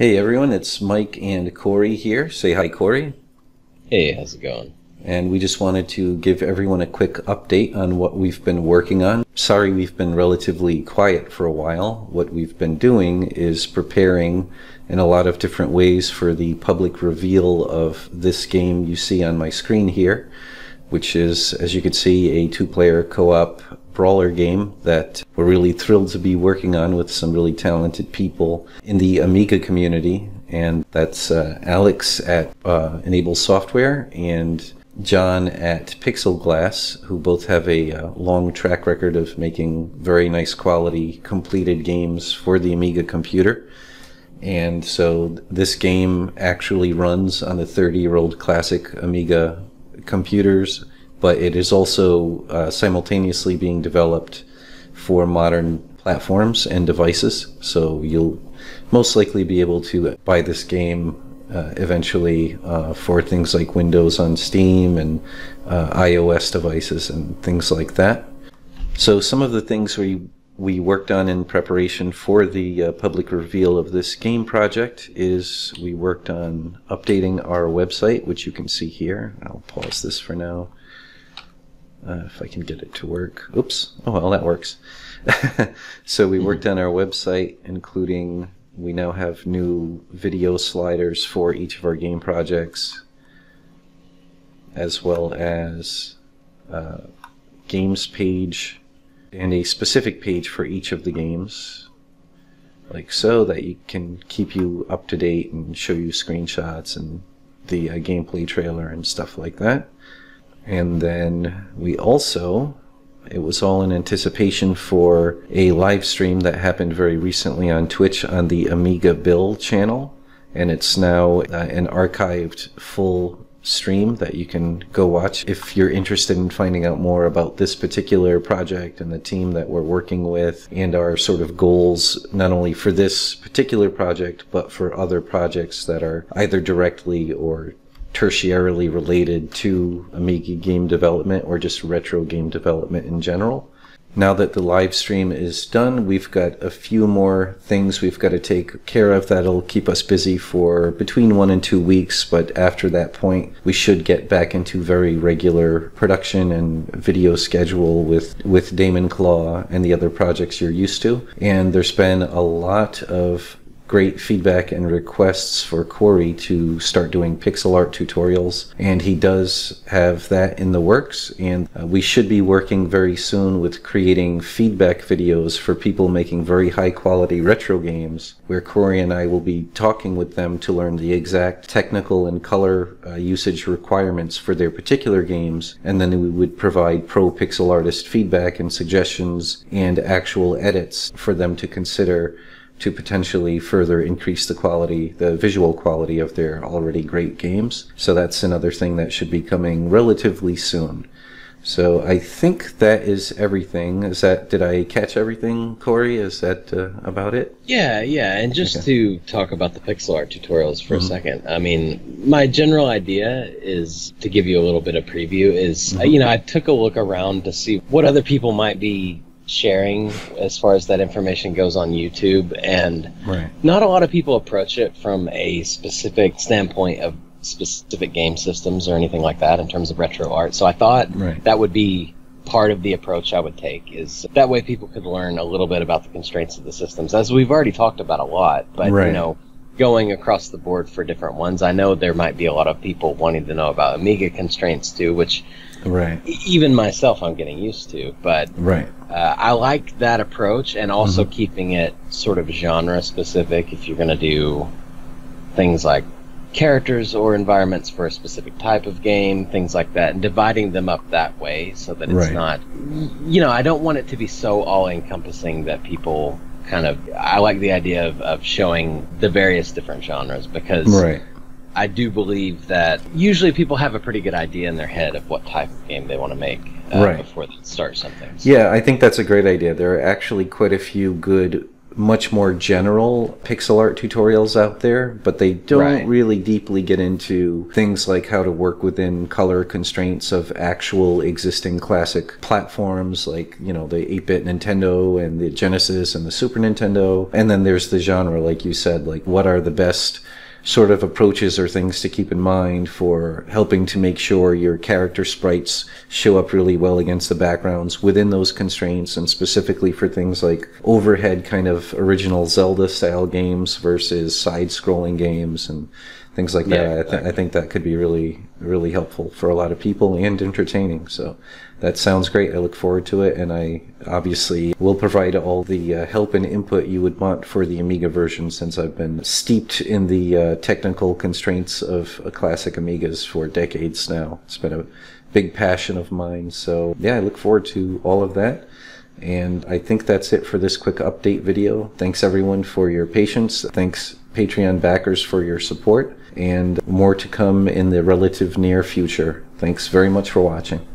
Hey everyone, it's Mike and Corey here. Say hi, Corey. Hey, how's it going? And we just wanted to give everyone a quick update on what we've been working on. Sorry we've been relatively quiet for a while. What we've been doing is preparing in a lot of different ways for the public reveal of this game you see on my screen here, which is, as you can see, a two-player co-op brawler game that we're really thrilled to be working on with some really talented people in the Amiga community. And that's Alex at Enable Software and John at Pixel Glass, who both have a long track record of making very nice quality completed games for the Amiga computer. And so this game actually runs on the 30-year-old classic Amiga computers, but it is also simultaneously being developed for modern platforms and devices. So you'll most likely be able to buy this game eventually for things like Windows on Steam and iOS devices and things like that. So some of the things we worked on in preparation for the public reveal of this game project is we worked on updating our website, which you can see here. I'll pause this for now. If I can get it to work. Oops. Oh, well, that works. So we worked on our website, including... we now have new video sliders for each of our game projects, as well as a games page and a specific page for each of the games, like so, that you can keep you up to date and show you screenshots and the gameplay trailer and stuff like that. And then we also... it was all in anticipation for a live stream that happened very recently on Twitch on the Amiga Bill channel, and it's now an archived full stream that you can go watch if you're interested in finding out more about this particular project and the team that we're working with and our sort of goals, not only for this particular project but for other projects that are either directly or tertiarily related to Amiga game development or just retro game development in general. Now that the live stream is done, we've got a few more things we've got to take care of that'll keep us busy for between 1 and 2 weeks, but after that point we should get back into very regular production and video schedule with Daemon Claw and the other projects you're used to. And there's been a lot of great feedback and requests for Corey to start doing pixel art tutorials, and he does have that in the works, and we should be working very soon with creating feedback videos for people making very high quality retro games, where Corey and I will be talking with them to learn the exact technical and color usage requirements for their particular games, and then we would provide pro pixel artist feedback and suggestions and actual edits for them to consider to potentially further increase the quality, the visual quality of their already great games. So that's another thing that should be coming relatively soon. So I think that is everything. Is that, did I catch everything, Corey? Is that about it? Yeah. And just to talk about the pixel art tutorials for a second. I mean, my general idea is, to give you a little bit of preview, is, you know, I took a look around to see what other people might be sharing as far as that information goes on YouTube, and not a lot of people approach it from a specific standpoint of specific game systems or anything like that in terms of retro art. So I thought that would be part of the approach I would take, is that way people could learn a little bit about the constraints of the systems, as we've already talked about a lot, but you know, going across the board for different ones. I know there might be a lot of people wanting to know about Amiga constraints too, which even myself, I'm getting used to, but I like that approach, and also keeping it sort of genre specific. If you're going to do things like characters or environments for a specific type of game, things like that, and dividing them up that way so that it's not, you know, I don't want it to be so all encompassing that people kind of, I like the idea of showing the various different genres, because I do believe that usually people have a pretty good idea in their head of what type of game they want to make before they start something. So. Yeah, I think that's a great idea. There are actually quite a few good much more general pixel art tutorials out there, but they don't really deeply get into things like how to work within color constraints of actual existing classic platforms like, you know, the 8-bit Nintendo and the Genesis and the Super Nintendo. And then there's the genre, like you said, like what are the best sort of approaches or things to keep in mind for helping to make sure your character sprites show up really well against the backgrounds within those constraints, and specifically for things like overhead kind of original Zelda style games versus side scrolling games and things like that. I think that could be really, really helpful for a lot of people and entertaining. So that sounds great. I look forward to it, and I obviously will provide all the help and input you would want for the Amiga version, since I've been steeped in the technical constraints of classic Amigas for decades now. It's been a big passion of mine. So yeah, I look forward to all of that. And I think that's it for this quick update video. Thanks everyone for your patience. Thanks Patreon backers for your support, and more to come in the relative near future. Thanks very much for watching.